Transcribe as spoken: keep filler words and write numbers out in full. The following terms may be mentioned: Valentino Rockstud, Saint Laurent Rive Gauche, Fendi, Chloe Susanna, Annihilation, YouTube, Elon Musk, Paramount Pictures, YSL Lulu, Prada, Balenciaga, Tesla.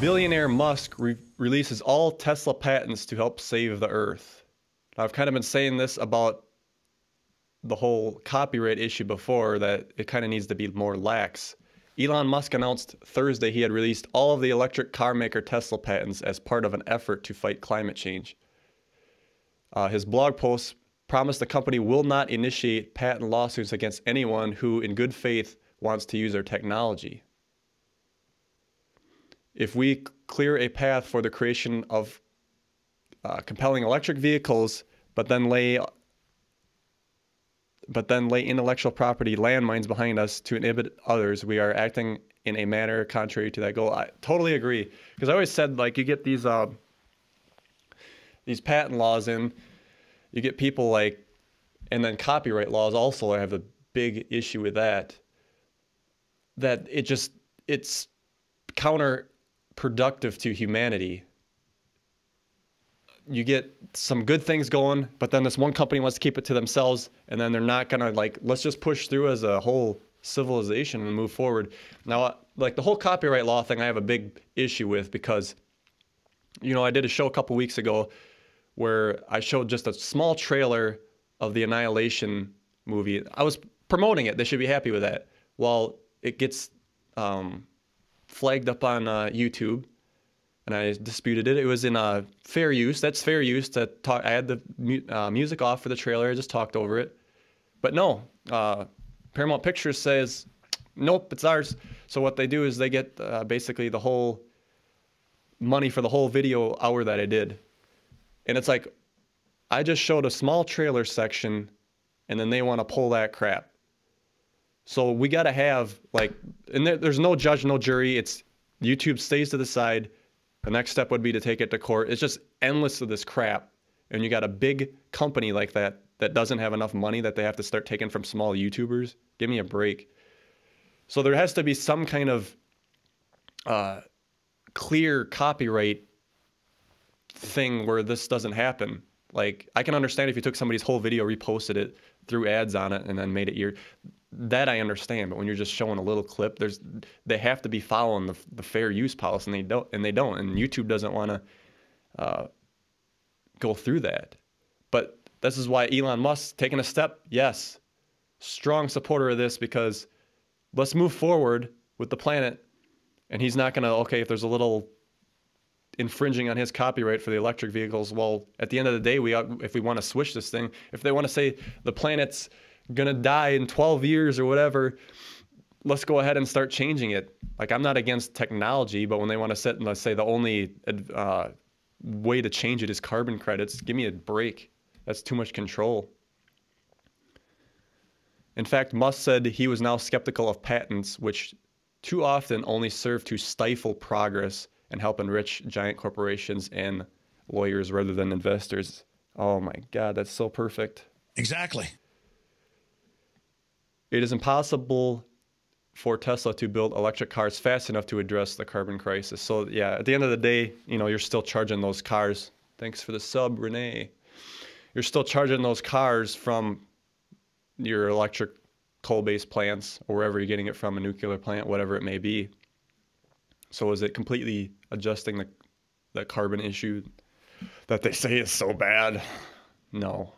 Billionaire Musk re releases all Tesla patents to help save the earth. I've kind of been saying this about the whole copyright issue before, that it kind of needs to be more lax. Elon Musk announced Thursday he had released all of the electric car maker Tesla patents as part of an effort to fight climate change. Uh, his blog post promised the company will not initiate patent lawsuits against anyone who, in good faith, wants to use our technology. If we clear a path for the creation of uh, compelling electric vehicles, but then lay but then lay intellectual property landmines behind us to inhibit others, we are acting in a manner contrary to that goal. I totally agree, because I always said, like, you get these uh, these patent laws in, you get people like, and then copyright laws also. I have a big issue with that. That it just it's counter. productive to humanity. You get some good things going, but then this one company wants to keep it to themselves, and then they're not gonna, like, let's just push through as a whole civilization and move forward. Now, like, the whole copyright law thing I have a big issue with, because, you know, I did a show a couple weeks ago where I showed just a small trailer of the Annihilation movie. I was promoting it, they should be happy with that. Well, it gets um flagged up on uh, YouTube, and I disputed it. It was in uh, fair use. That's fair use. To talk, I had the mu uh, music off for the trailer. I just talked over it. But no, uh, Paramount Pictures says, nope, it's ours. So what they do is they get uh, basically the whole money for the whole video hour that I did. And it's like, I just showed a small trailer section, and then they want to pull that crap. So we got to have, like, and there, there's no judge, no jury. It's YouTube stays to the side. The next step would be to take it to court. It's just endless of this crap. And you got a big company like that that doesn't have enough money that they have to start taking from small YouTubers. Give me a break. So there has to be some kind of uh, clear copyright thing where this doesn't happen. Like, I can understand if you took somebody's whole video, reposted it, threw ads on it, and then made it your... That I understand, but when you're just showing a little clip, there's they have to be following the, the fair use policy, and they don't, and they don't, and YouTube doesn't want to uh, go through that. But this is why Elon Musk taking a step. Yes, strong supporter of this, because let's move forward with the planet, and he's not gonna okay if there's a little infringing on his copyright for the electric vehicles. Well, at the end of the day, we if we want to switch this thing, if they want to say the planet's gonna die in twelve years or whatever, let's go ahead and start changing it. Like, I'm not against technology, but when they want to sit and, let's say, the only uh, way to change it is carbon credits, give me a break. That's too much control. In fact, Musk said he was now skeptical of patents, which too often only serve to stifle progress and help enrich giant corporations and lawyers rather than investors. Oh my God, that's so perfect. Exactly. It is impossible for Tesla to build electric cars fast enough to address the carbon crisis. So yeah, at the end of the day, you know, you're still charging those cars. Thanks for the sub, Renee. You're still charging those cars from your electric coal-based plants or wherever you're getting it from, a nuclear plant, whatever it may be. So is it completely adjusting the, the carbon issue that they say is so bad? No.